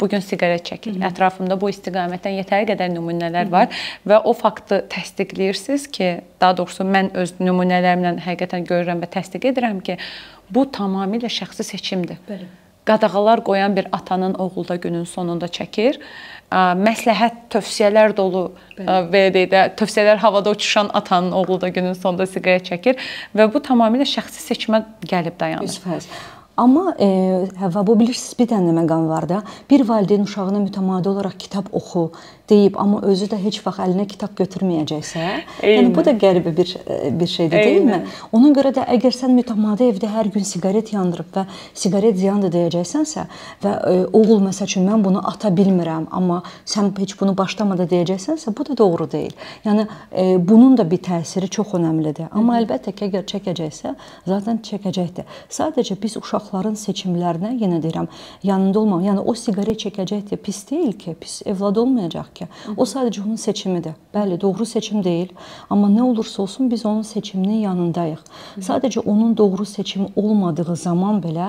bugün siqaret çəkir. Ətrafımda bu istiqamətdən yetəri qədər nümunələr var və o faktı təsdiqləyirsiniz ki, daha doğrusu mən öz nümunələrimlə həqiqətən görürəm və təsdiq edirəm ki, bu tamamilə şəxsi seçimdir. Bəli. Qadağalar qoyan bir atanın oğlu da günün sonunda çəkir. Məsləhət, tövsiyələr dolu, tövsiyələr havada uçuşan atanın oğlu da günün sonunda siqaret çəkir və bu tamamilə şəxsi seçimə gəlib dayanır. Amma e, Həvva, bu bilirsiniz, bir dənə məqam var da, bir valideyn uşağına mütəmadi olaraq kitab oxu deyib, amma özü də heç vaxt əlinə kitab götürməyəcəksə, yəni bu da qəribə bir, bir şeydir, deyilmi? Ona görə də əgər sən mütəmadi evdə hər gün siqaret yandırıb və siqaret ziyandır deyəcəksənsə və e, oğul, məsəl üçün, mən bunu ata bilmirəm, amma sən heç bunu başlamada deyəcəksənsə, bu da doğru deyil. Yəni e, bunun da bir təsiri çox önəmlidir. Amma əlbəttə ki, əgər çəkəcəksə, zaten çəkəcəkdir. Sadəcə biz uşaq ların seçimlərinə, yenə deyirəm, yanında olmaq. Yəni o siqaret çəkəcəkdir, pis deyil ki, pis evlad olmayacaq ki. O sadəcə onun seçimidir. Bəli, doğru seçim deyil, amma nə olursa olsun biz onun seçiminin yanındayıq. Sadəcə onun doğru seçimi olmadığı zaman belə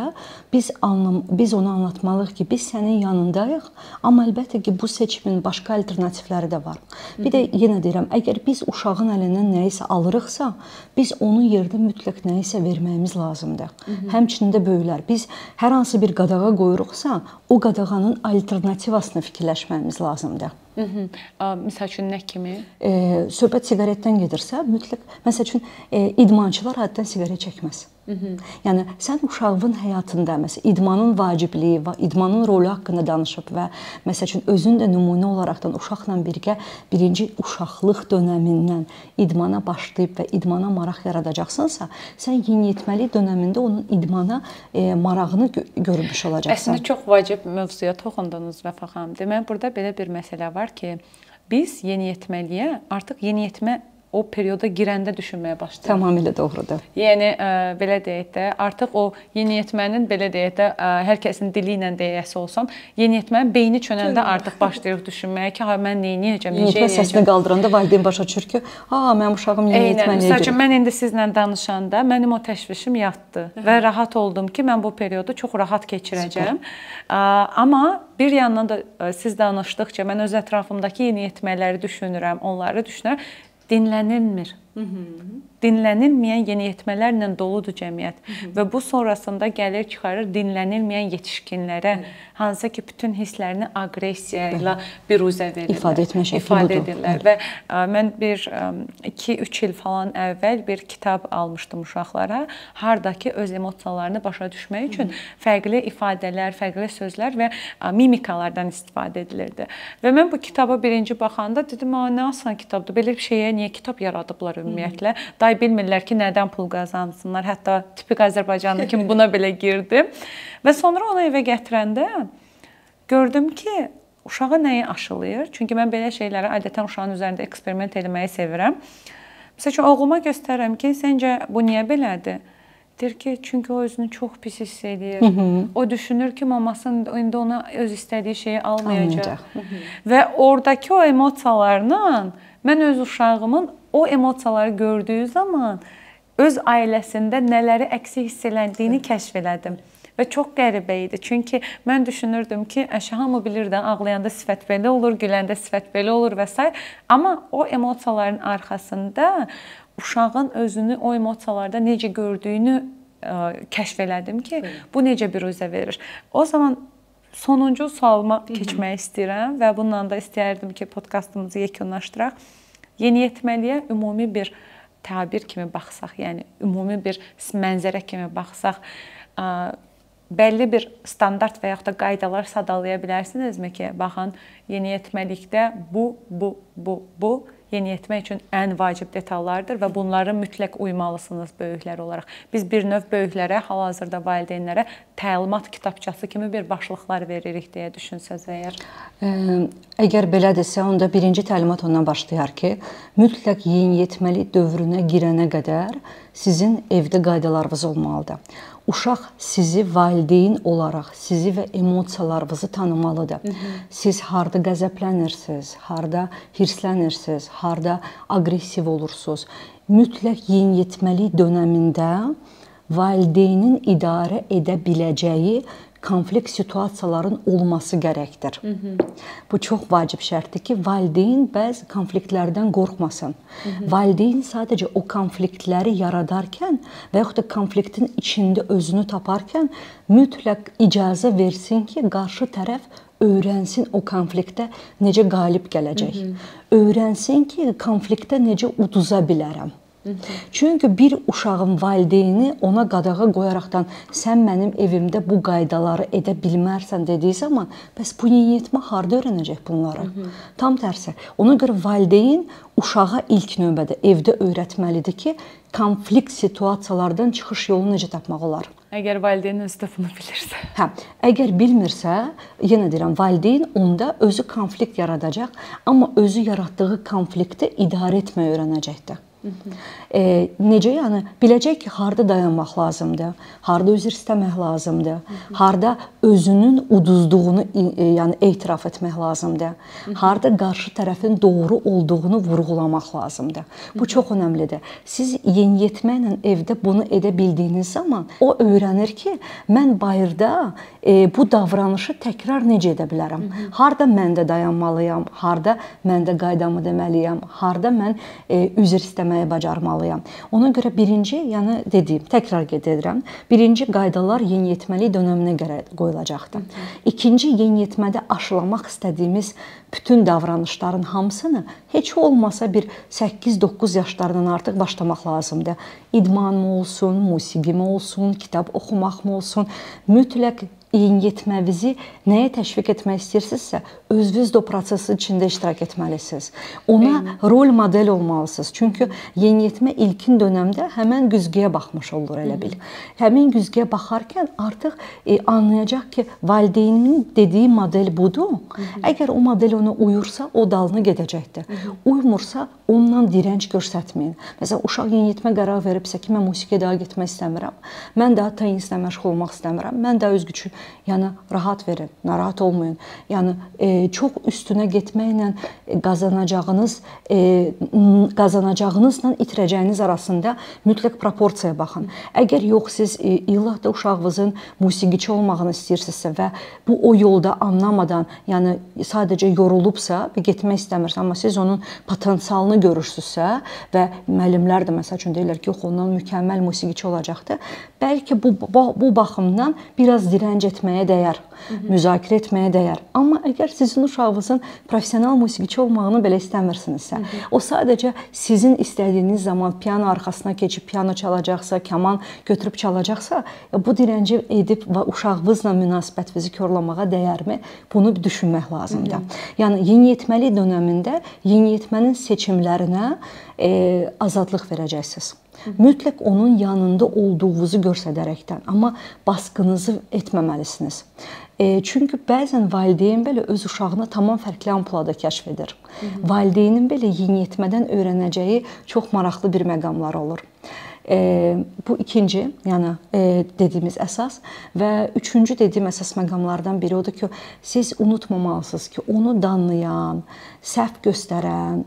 biz anlam biz ona anlatmalıyıq ki, biz sənin yanındayıq, amma əlbəttə ki, bu seçimin başqa alternativləri də var. Bir də yenə deyirəm, əgər biz uşağın əlindən nəyisə alırıqsa, biz onun yerdə mütləq nəyisə verməyimiz lazımdır. Həmçinin də böyük biz hər hansı bir qadağa qoyuruqsa, o qadağanın alternativasını fikirləşməyimiz lazımdır. Misal üçün, nə kimi? Söhbət siqaretdən gedirsə, mütləq, məsəl üçün, idmançılar adətən siqaret çəkməz. Yəni, sən uşağın həyatında, məsələn, idmanın vacibliyi, idmanın rolu haqqında danışıb və, məsəl üçün, özün də nümunə olaraqdan uşaqla birgə birinci uşaqlıq dönəmindən idmana başlayıb və idmana maraq yaradacaqsınsa, sən yeniyetməli dönəmində onun idmana marağını görmüş olacaqsan. Əslində, çox vacib mövzuya toxundunuz, Vəfa xanım. Deməli, burada belə bir məsələ var ki, biz yeniyetməliyə artıq yeniyetmə o perioda girəndə düşünməyə başlayır. Tamamilə doğrudur. Yəni, belə deyək də, artıq o yeniyetmənin, belə deyək də, hər kəsin dili ilə deyəsi olsam, yeniyetmənin beyni çönəndə artıq başlayırıq düşünməyə ki, mən neyəcəm, necə eləyəcəm? Yeniyetmə səsini qaldıranda valideyn başa düşür ki, ha, mənim uşağım yeniyetmə eləyəcək. Məsələn, mən indi sizlə danışanda mənim o təşvişim yatdı və rahat oldum ki, mən bu periodu çox rahat keçirəcəm. Amma bir yandan da siz danışdıqca mən öz ətrafımdaki yeniyetmələri düşünürəm, onları düşünürəm. Dinlənilmir. Dinlənilməyən yeniyetmələrlə doludur cəmiyyət və bu sonrasında gəlir çıxarır dinlənilməyən yetişkinlərə, hansısa ki, bütün hisslərini agresiya ilə biruzə verirlər, ifadə edirlər. Və mən bir iki üç il falan əvvəl bir kitab almışdım uşaqlara, haradakı öz emosiyalarını başa düşmək üçün fərqli ifadələr, fərqli sözlər və mimikalardan istifadə edilirdi. Və mən bu kitaba birinci baxanda dedim, nə asan kitabdır, belə bir şeyə niyə kitab yaradıblar ümumiyyətlə? Day bilmirlər ki, nədən pul qazansınlar. Hətta tipik Azərbaycanlı kimi buna belə girdim. Və sonra onu evə gətirəndə gördüm ki, uşağı nəyi aşılayır? Çünki mən belə şeyləri adətən uşağın üzərində eksperiment eləməyi sevirəm. Məsəl üçün, oğluma göstərəm ki, səncə bu niyə belədir? Deyir ki, çünki o özünü çox pis hiss edir. O düşünür ki, mamasının indi ona öz istədiyi şeyi almayacaq. Və oradakı o emosiyalarla mən öz uşağımın o emosiyaları gördüyü zaman öz ailəsində nələri əksik hiss eləndiyini kəşf elədim. Və çox qəribə idi. Çünki mən düşünürdüm ki, hamı bilir də, ağlayanda sifət belə olur, güləndə sifət belə olur və s. Amma o emosiyaların arxasında uşağın özünü o emosiyalarda necə gördüyünü kəşf elədim ki, bu necə bir özə verir. O zaman sonuncu sualıma keçmək istəyirəm və bununla da istəyərdim ki, podkastımızı yekunlaşdıraq. Yeniyetməliyə ümumi bir tabir kimi baxsaq, yəni ümumi bir mənzərə kimi baxsaq, bəlli bir standart və yaxud da qaydalar sadalaya bilərsinizmi ki, baxın, yeniyetməlikdə bu, bu, bu, bu yeniyetmə üçün ən vacib detallardır və bunları mütləq uymalısınız böyüklər olaraq. Biz bir növ böyüklərə, hal-hazırda valideynlərə təlimat kitabçası kimi bir başlıqlar veririk deyə düşünsəz əgər. Əgər belədirsə, onda birinci təlimat ondan başlayar ki, mütləq yeniyetməlik dövrünə girənə qədər sizin evdə qaydalarınız olmalıdır. Uşaq sizi valideyn olaraq, sizi və emosiyalarınızı tanımalıdır. Siz harda qəzəblənirsiniz, harda hirslənirsiniz, harda agresiv olursunuz. Mütləq yeniyetməlik dönəmində valideynin idarə edə biləcəyi konflikt situasiyaların olması gərəkdir. Bu çox vacib şərtdir ki, valideyn bəzi konfliktlərdən qorxmasın. Valideyn sadəcə o konfliktləri yaradarkən və yaxud da konfliktin içində özünü taparkən mütləq icazə versin ki, qarşı tərəf öyrənsin o konfliktdə necə qalib gələcək. Öyrənsin ki, konfliktdə necə uduza bilərəm. Çünki bir uşağın valideyni ona qadağa qoyaraqdan sən mənim evimdə bu qaydaları edə bilmərsən dediyi zaman bəs bu yeniyetmə harda öyrənəcək bunları? Tam tərsi. Ona görə valideyn uşağa ilk növbədə evdə öyrətməlidir ki, konflikt situasiyalardan çıxış yolu necə tapmaq olar? Əgər valideynin özü də bunu bilirsə. Hə, əgər bilmirsə, yenə deyirəm, valideyn onda özü konflikt yaradacaq, amma özü yaratdığı konflikti idarə etməyə öyrənəcəkdir. Necə yəni? Biləcək ki, harada dayanmaq lazımdır, harada üzr istəmək lazımdır, harada özünün uduzduğunu etiraf etmək lazımdır, harada qarşı tərəfin doğru olduğunu vurğulamaq lazımdır. Bu çox önəmlidir. Siz yeniyetməklə evdə bunu edə bildiyiniz zaman o öyrənir ki, mən bayırda bu davranışı təkrar necə edə bilərəm? Harada mən də dayanmalıyam, harada mən də qaydamı deməliyəm, harada mən üzr istəmək bacarmalıyam. Ona görə birinci, yəni dediyim, təkrar edirəm, birinci qaydalar yeniyetməlik dönəminə görə qoyulacaqdır. İkinci, yeniyetmədə aşılamaq istədiyimiz bütün davranışların hamısını heç olmasa bir səkkiz doqquz yaşlarından artıq başlamaq lazımdır. İdman mı olsun, musiqi mi olsun, kitab oxumaq mı olsun, mütləq yeniyetməvizi nəyə təşviq etmək istəyirsinizsə, özünüz də o prosesin içində iştirak etməlisiniz. Ona rol model olmalısınız. Çünki yeniyetmə ilkin dönəmdə həmən güzgüyə baxmış olur, elə bil. Həmin güzgüyə baxarkən artıq anlayacaq ki, valideynin dediyi model budur. Əgər o model ona uyursa, o dalına gedəcəkdir. Uymursa, onunla dirənc görsətməyin. Məsələn, uşaq yeniyetmə qərar veribsə ki, mən musiqiyə daha getmək istəmirəm, mən daha tennislə məşğul olmaq istəmirəm, mən daha öz gücü yəni, rahat verin, narahat olmayın. Yəni, çox üstünə getməklə qazanacağınızla itirəcəyiniz arasında mütləq proporsiyaya baxın. Əgər yox, siz illərdə uşağınızın musiqiçi olmağını istəyirsinizsə və bu o yolda anlamadan, yəni, sadəcə yorulubsa və getmək istəmirsə, amma siz onun potensialını görürsünüzsə və müəllimlər də, məsəl üçün, deyirlər ki, yox, ondan mükəmməl musiqiçi olacaqdır. Bəlkə bu baxımdan biraz dirənəcək etməyə dəyər, müzakirə etməyə dəyər. Amma əgər sizin uşağınızın profesional musiqiçi olmağını belə istəmirsinizsə, o sadəcə sizin istədiyiniz zaman piano arxasına keçib piano çalacaqsa, kaman götürüb çalacaqsa, bu dirənci edib və uşağınızla münasibətinizi körləməyə dəyərmi? Bunu düşünmək lazımdır. Yəni, yeniyetməlik dönəmində yeniyetmənin seçimlərinə azadlıq verəcəksiniz. Mütləq onun yanında olduğunuzu görsədərəkdən, amma baskınızı etməməlisiniz. Çünki bəzən valideyn belə öz uşağına tamam fərqli ampulada kəşf edir. Valideynin belə yeniyetmədən öyrənəcəyi çox maraqlı bir məqamlar olur. Bu ikinci, yəni dediyimiz əsas və üçüncü dediyim əsas məqamlardan biri odur ki, siz unutmamalısınız ki, onu danlayan, səhv göstərən,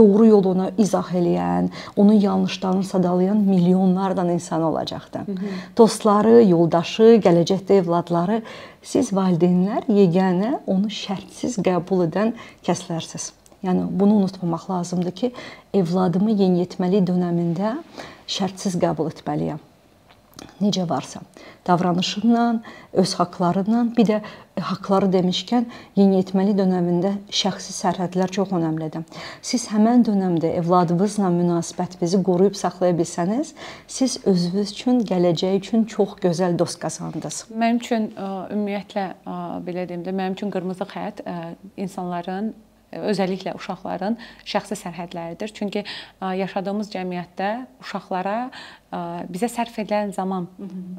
doğru yolu ona izah eləyən, onun yanlışlarını sadalayan milyonlardan insan olacaqdır. Dostları, yoldaşı, gələcəkdə evladları, siz valideynlər yeganə onu şərtsiz qəbul edən kəslərsiniz. Yəni, bunu unutmamaq lazımdır ki, evladımı yeniyetməli dönəmində şərtsiz qəbul etməliyəm. necə varsa, davranışından, öz haqlarından, bir də haqları demişkən, yeniyetməli dönəmində şəxsi sərhədlər çox önəmlidir. Siz həmən dönəmdə evladınızla münasibətinizi qoruyub saxlaya bilsəniz, siz özünüz üçün, gələcək üçün çox gözəl dost qazandınız. Mənim üçün ümumiyyətlə belə deyim də, mənim üçün qırmızı xətt insanların, özəlliklə uşaqların şəxsi sərhədləridir. Çünki yaşadığımız cəmiyyətdə uşaqlara bizə sərf edilən zaman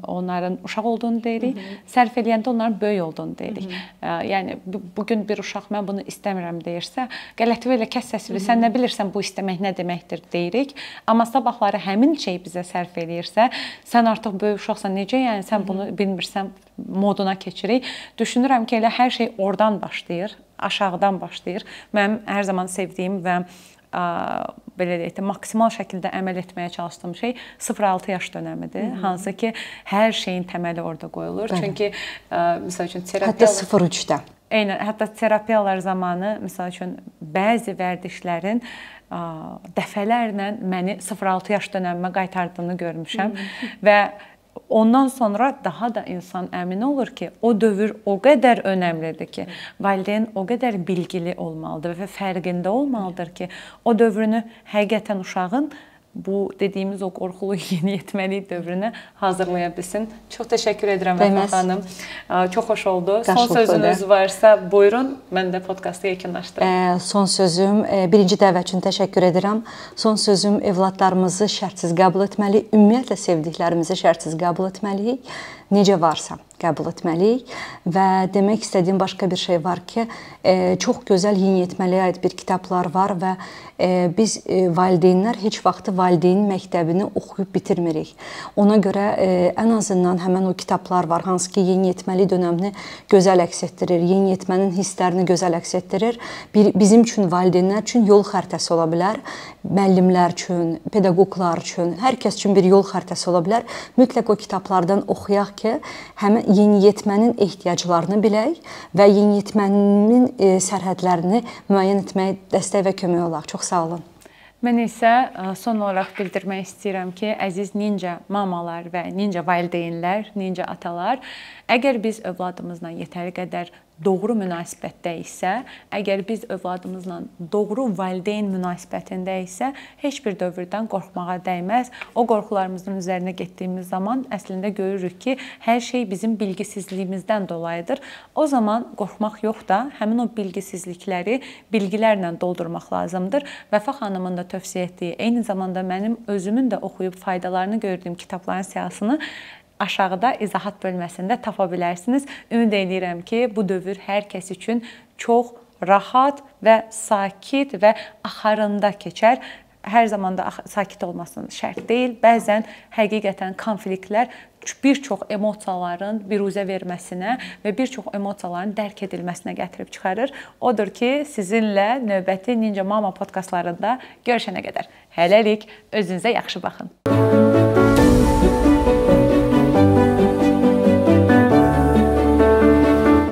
onların uşaq olduğunu deyirik, sərf edilən də onların böyük olduğunu deyirik. Yəni, bugün bir uşaq mən bunu istəmirəm deyirsə, qələtivə ilə kəs səsivli, sən nə bilirsən bu istəmək nə deməkdir deyirik. Amma sabahları həmin şey bizə sərf edirsə, sən artıq böyük uşaqsan necə, yəni sən bunu bilmirsən moduna keçirik. Düşünürəm ki, elə hər şey oradan başlayır, aşağıdan başlayır. Mənim hər zaman sevdiyim və belə deyək də, maksimal şəkildə əməl etməyə çalışdığım şey sıfır altı yaş dönəmidir. Hansı ki, hər şeyin təməli orada qoyulur. Çünki, misal üçün, terapiyalar... Hətta sıfır üçdə. Eynən, hətta terapiyalar zamanı, misal üçün, bəzi vərdişlərin dəfələrlə məni sıfır altı yaş dönəmimə qaytardığını görmüşəm və ondan sonra daha da insan əmin olur ki, o dövr o qədər önəmlidir ki, valideyn o qədər bilgili olmalıdır və fərqində olmalıdır ki, o dövrünü həqiqətən uşağın bu dediyimiz o qorxulu yeniyetməlik dövrünə hazırlaya bilsin. Çox təşəkkür edirəm Vəfa xanım. Çox xoş oldu. Son sözünüz varsa buyurun, mən də podkastı yekunlaşdırım. Son sözüm, birinci dəvət üçün təşəkkür edirəm. Son sözüm, evladlarımızı şərtsiz qəbul etməliyik. Ümumiyyətlə, sevdiklərimizi şərtsiz qəbul etməliyik. Necə varsa qəbul etməliyik və demək istədiyim başqa bir şey var ki, çox gözəl yeniyetməliyə aid bir kitablar var və biz valideynlər heç vaxtı valideynin məktəbini oxuyub bitirmirik. Ona görə ən azından həmən o kitablar var, hansı ki, yeniyetməli dönəmini gözəl əks etdirir, yeniyetmənin hisslərini gözəl əks etdirir. Bizim üçün, valideynlər üçün yol xəritəsi ola bilər, müəllimlər üçün, pedaqoqlar üçün, hər kəs üçün bir yol xəritəsi ola bilər. Mütləq o kitablardan oxuyaq ki, həmən yeniyetmənin ehtiyaclarını bilək və yeniyetmənin sərhədlərini müəyyən etməyə dəstək və kömək olaq. Çox sağ olun. Mən isə son olaraq bildirmək istəyirəm ki, əziz ninja mamalar və ninja valideynlər, ninja atalar, əgər biz övladımızla yetəri qədər doğru münasibətdə isə, əgər biz övladımızla doğru valideyn münasibətində isə, heç bir dövrdən qorxmağa dəyməz. O qorxularımızın üzərinə getdiyimiz zaman əslində görürük ki, hər şey bizim bilgisizliyimizdən dolayıdır. O zaman qorxmaq yox da, həmin o bilgisizlikləri bilgilərlə doldurmaq lazımdır. Vəfa xanımın da tövsiyə etdiyi, eyni zamanda mənim özümün də oxuyub faydalarını gördüyüm kitabların siyasını aşağıda izahat bölməsində tapa bilərsiniz. Ümid edirəm ki, bu dövr hər kəs üçün çox rahat və sakit və axarında keçər. Hər zaman da sakit olmasının şərt deyil. Bəzən həqiqətən konfliktlər bir çox emosiyaların biruzə verməsinə və bir çox emosiyaların dərk edilməsinə gətirib çıxarır. Odur ki, sizinlə növbəti Ninja Mama podkastlarında görüşənə qədər. Hələlik, özünüzə yaxşı baxın.